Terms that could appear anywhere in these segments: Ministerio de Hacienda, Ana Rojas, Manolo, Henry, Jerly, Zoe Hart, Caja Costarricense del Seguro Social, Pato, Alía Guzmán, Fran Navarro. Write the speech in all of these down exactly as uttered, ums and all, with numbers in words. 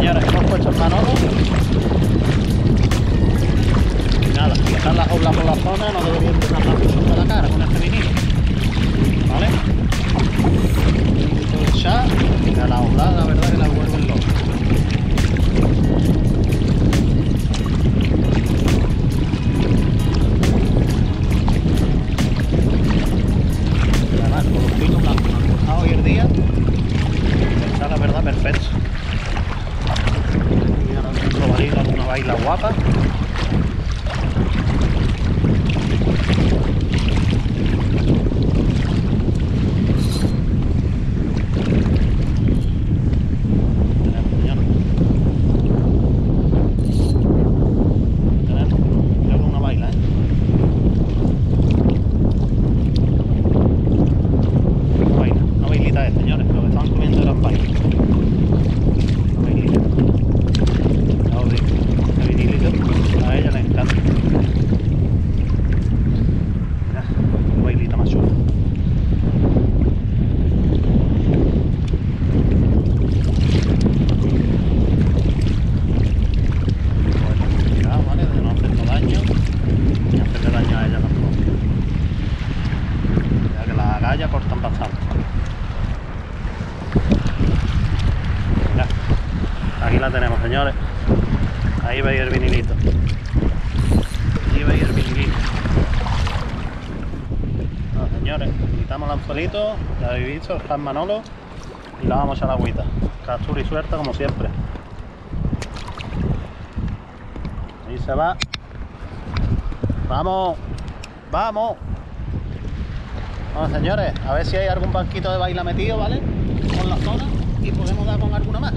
señores, hemos puesto el Manolo. Y nada, dejar las olas por la zona, no deberían dejar más mucho por la cara con este vinilo. ¿Vale? Un poquito de echar, que a la ola la verdad que la vuelven loca. Baila guapa. La tenemos, señores. Ahí veis el vinilito. Ahí veis el vinilito. No, señores, quitamos el anzuelito, ya habéis visto, el Fran Manolo, y la vamos a la agüita. Captura y suerte como siempre. Ahí se va. Vamos, vamos. Bueno, señores, a ver si hay algún banquito de baila metido, ¿vale? Con la zona y podemos dar con alguna más.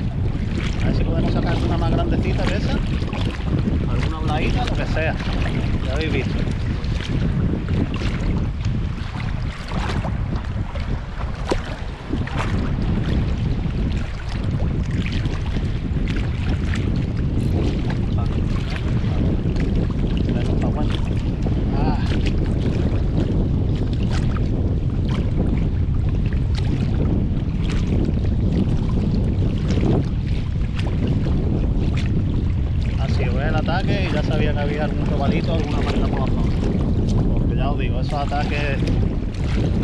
A ver si podemos sacar una más grandecita de esa, alguna bladita, lo que sea, ya habéis visto. Y ya sabía que había algún robalito, alguna marina por la zona, porque ya os digo, esos ataques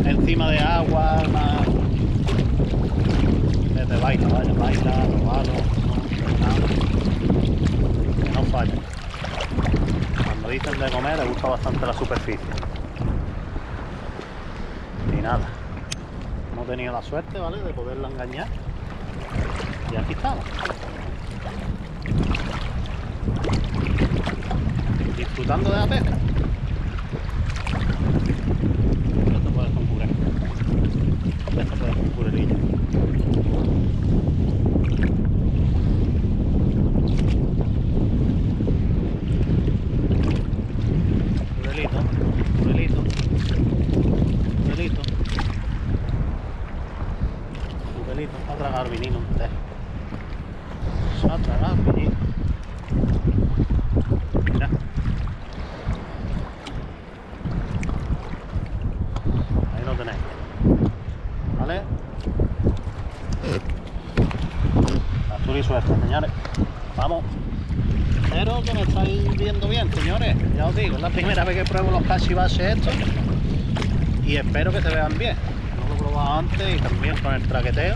encima de agua, más... desde baila, vaya, baila, robalo, no, que no falla. Cuando dicen de comer, les gusta bastante la superficie. Y nada, hemos tenido la suerte, ¿vale?, de poderla engañar, y aquí estamos. Disfrutando de la pesca. Esto puede concurrir. Esto puede concurrir. Relito, relito, relito. Relito, va a tragar vinilo usted. Va a tragar vinilo. Mira. ¿Vale? Captura y suerte, señores. Vamos. Espero que me estáis viendo bien, señores. Ya os digo, es la primera vez que pruebo los cachivaches estos. Y espero que se vean bien. No lo he probado antes y también con el traqueteo.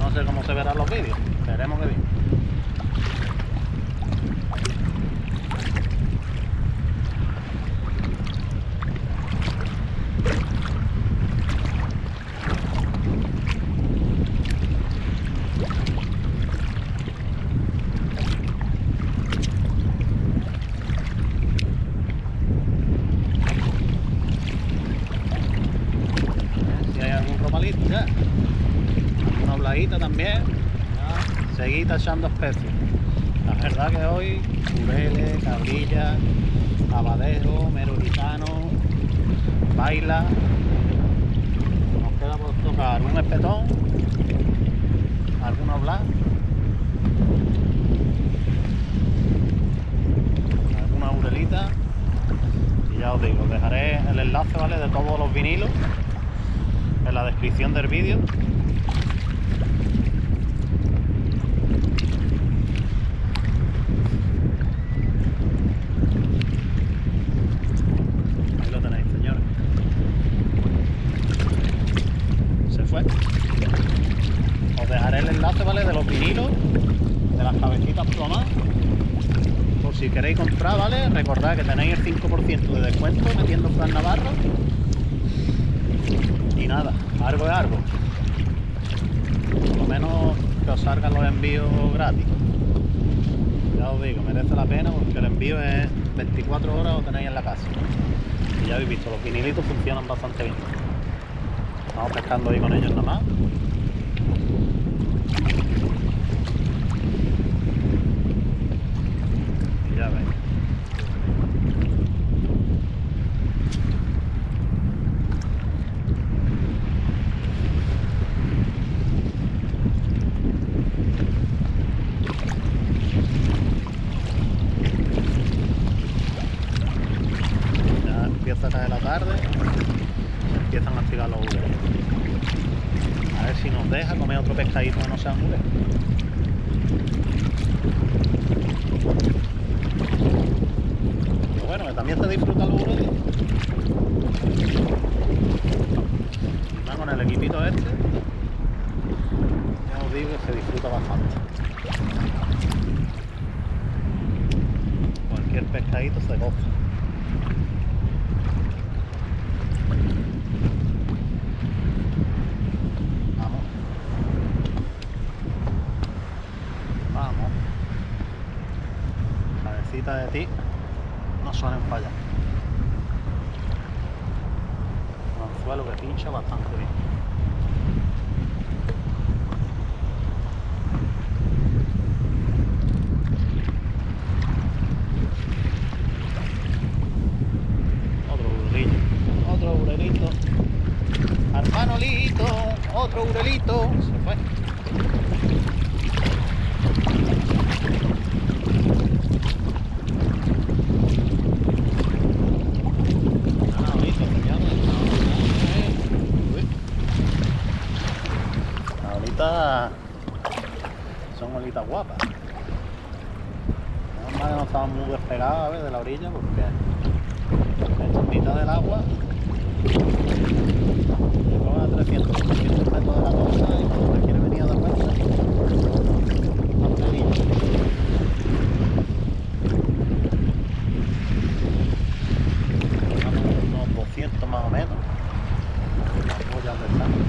No sé cómo se verán los vídeos. Esperemos que bien. Ya. Una bladita también, ya. Seguí tachando especies. La verdad que hoy cureles, cabrillas, abadejo, meruritano, baila. Nos queda por tocar un espetón, alguna oblá, alguna urelita. Y ya os digo, os dejaré el enlace, ¿vale?, de todos los vinilos en la descripción del vídeo. Ahí lo tenéis, señores. Se fue. Os dejaré el enlace, ¿vale? De los vinilos, de las cabecitas plomadas. Por si queréis comprar, ¿vale? Recordad que tenéis el cinco por ciento de descuento metiendo Fran Navarro. Y nada, algo es algo. Por lo menos que os salgan los envíos gratis. Ya os digo, merece la pena porque el envío es veinticuatro horas, lo tenéis en la casa. Y ya habéis visto, los vinilitos funcionan bastante bien. Vamos pescando ahí con ellos nada más. Empieza a caer la tarde, se empiezan a activar los hules. A ver si nos deja comer otro pescadito que no sea un hule. Pero bueno, que también se disfruta los hules. Más con el equipito este, ya os digo que se disfruta bastante. Cualquier pescadito se goza. De ti no suelen fallar. Un anzuelo que pincha bastante bien. Otro burelito, otro burelito, hermanolito, otro burelito. Se fue. Son olitas guapas. Es normal que no estaban muy despegadas, ¿ves?, de la orilla, porque en mitad del agua se comen a trescientos, trescientos metros de la costa y cuando se quiere venir a dar vuelta a una orilla. Unos doscientos más o menos. Las ollas de sangre.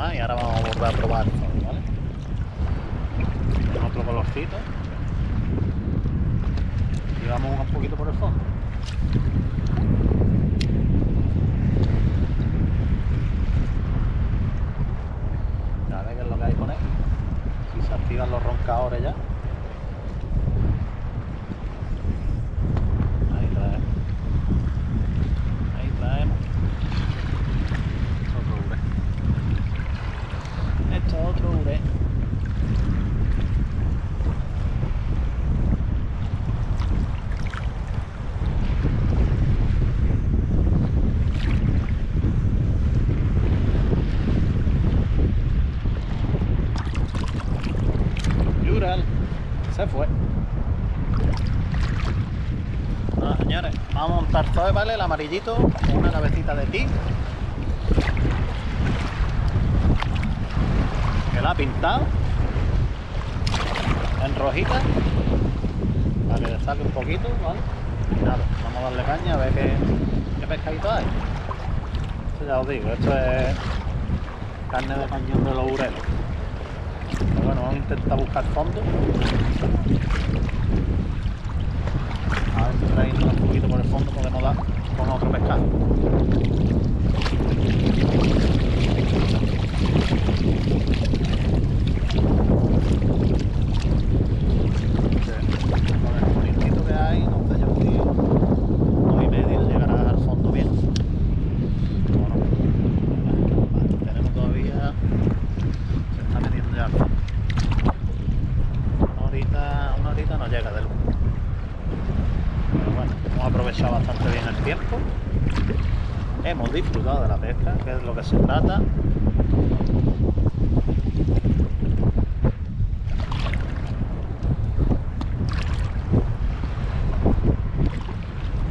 Y ahora vamos a volver a probar, ¿vale? Con otro colorcito y vamos un poquito por el fondo. A ver qué es lo que hay con él, si se activan los roncadores ya. Se fue. Bueno, señores, vamos a montar todo, ¿vale? El amarillito, una cabecita de ti. Que la ha pintado en rojita. Para que le saque un poquito, ¿vale? Y nada, vamos a darle caña a ver qué, qué pescadito hay. Esto ya os digo, esto es carne de cañón de los urelos. Bueno, vamos a intentar buscar fondo. A ver si traemos un poquito por el fondo, podemos dar con otro pescado. Con el bonito que hay, no sé yo si dos y medio llegará al fondo bien. Bueno, vale, tenemos todavía. Se está metiendo ya al fondo. Una horita no llega de luz. Pero bueno, hemos aprovechado bastante bien el tiempo. Hemos disfrutado de la pesca, que es lo que se trata.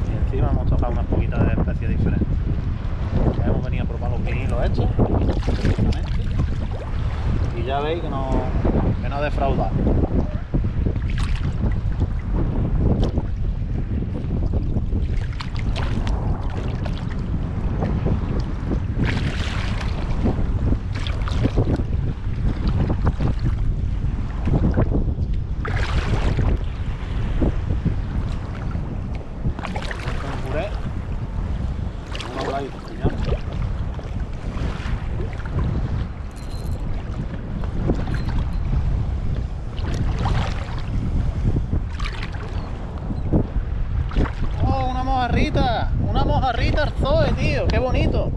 Y encima hemos tocado unas poquitas de especies diferentes. Ya hemos venido a probar los pinilos estos, y ya veis que no, que no defrauda. Una mojarrita arzoe, tío, qué bonito,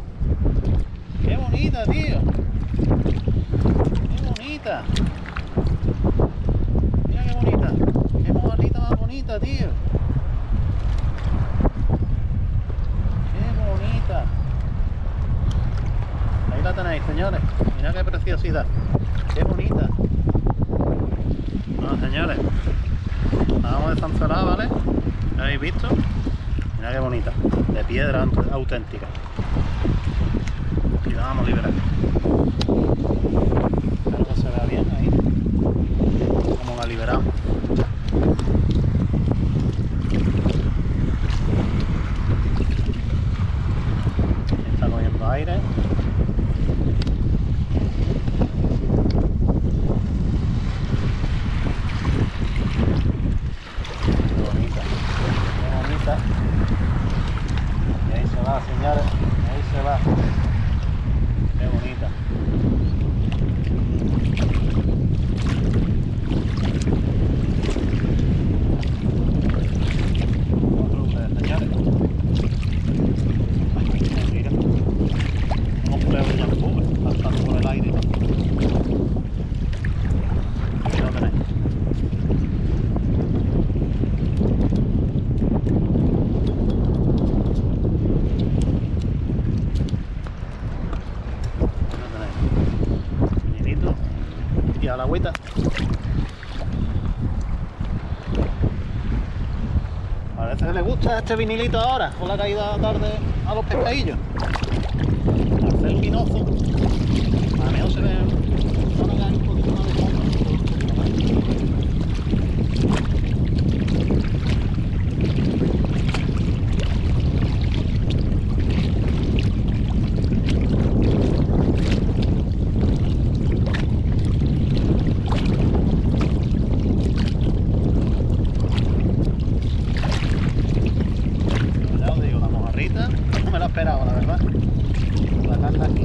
qué bonita, tío, qué bonita, mira qué bonita, qué mojarrita más bonita, tío, qué bonita. Ahí la tenéis, señores, mira qué preciosidad, qué bonita. Bueno, señores, la vamos a desanzolar, ¿vale? ¿Lo habéis visto? Mira qué bonita, de piedra auténtica. Y la vamos a liberar. Espero que se vea bien ahí, como la liberamos. Está cogiendo aire. Señores, ahí se va, qué bonita. Otro ustedes, señores. Mira, como culebra ya cubre, pasando por el aire. Aquí lo tenéis. A la agüita, parece que le gusta este vinilito ahora con la caída tarde a los pescadillos. Al ser vinoso, a mí se ve van a caer un poquito más de fondo. Esperaba, la verdad, la carta aquí.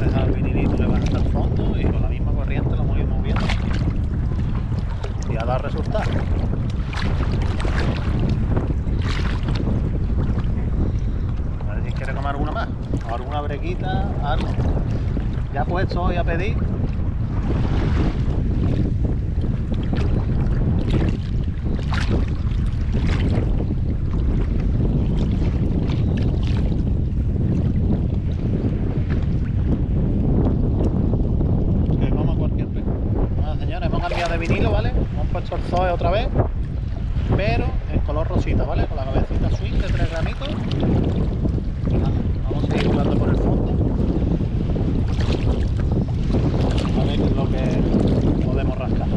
Dejar el vinilito que va hasta el fondo y con la misma corriente lo voy moviendo y a dar resultado. Alguna más, alguna brequita, algo. Ya puesto hoy a pedir. Que coma cualquier pez. Bueno, señores, hemos cambiado de vinilo, ¿vale? Hemos puesto el zoe otra vez, pero en color rosita, ¿vale? Con la cabecita swing de tres gramitos. Vamos a ir jugando por el fondo, a ver lo que podemos rascar.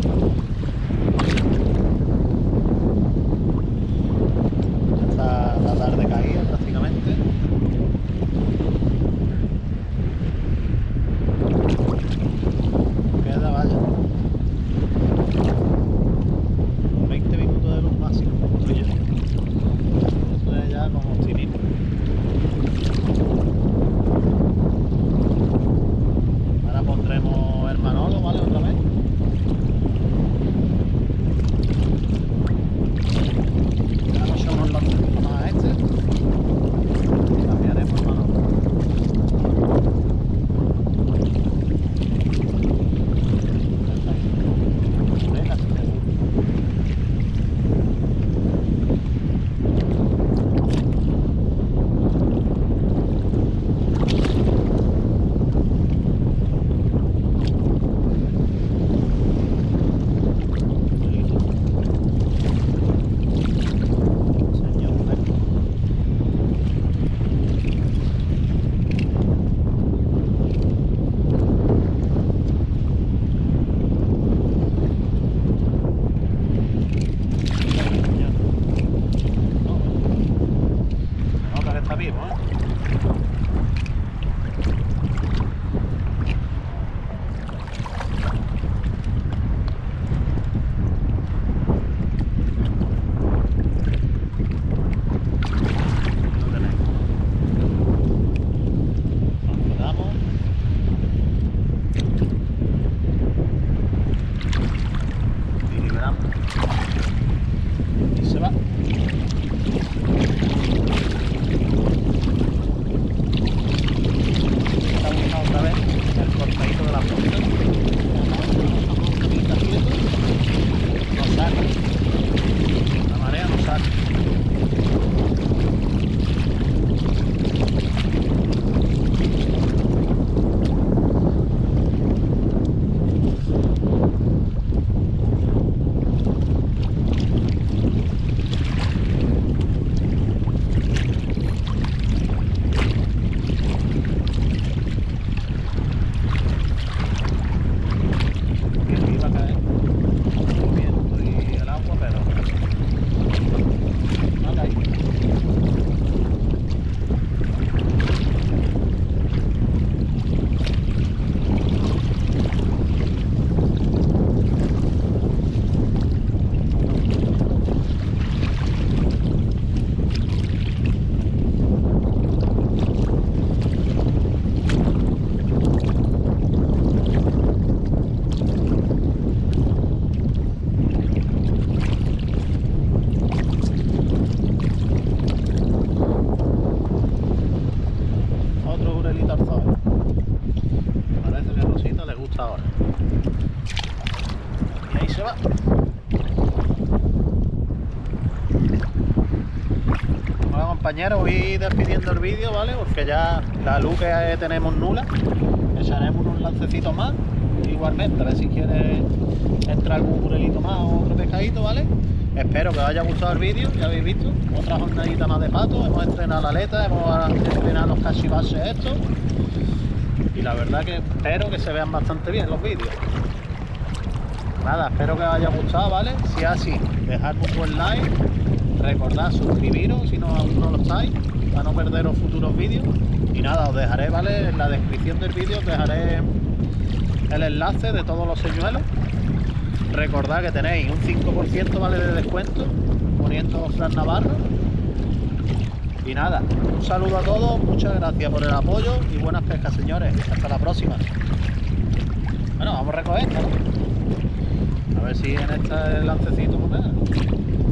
Ya está la tarde caída prácticamente. Queda, vaya, veinte minutos de luz máxima. Esto es ya como optimismo. Ahora pondremos el Manolo, ¿vale? Otra vez. damos. Y se va. Está buscando otra vez el cortadito de la punta. No sale. La marea no sale. Compañeros, voy despidiendo el vídeo, ¿vale? Porque ya la luz que tenemos nula, echaremos unos lancecitos más, igualmente, a ver si quiere entrar algún burelito más o otro pescadito, ¿vale? Espero que os haya gustado el vídeo, ya habéis visto, otra jornadita más de pato, hemos entrenado la aleta, hemos entrenado los cachivaches estos, y la verdad que espero que se vean bastante bien los vídeos. Nada, espero que os haya gustado, ¿vale? Si es así, dejad un buen like. Recordad suscribiros si no aún no lo estáis, para no perderos futuros vídeos. Y nada, os dejaré, ¿vale? En la descripción del vídeo os dejaré el enlace de todos los señuelos. Recordad que tenéis un cinco por ciento, ¿vale? De descuento poniendo Fran Navarro. Y nada, un saludo a todos, muchas gracias por el apoyo y buenas pescas, señores. Hasta la próxima. Bueno, vamos a recoger, ¿no? A ver si en este lancecito, ¿no?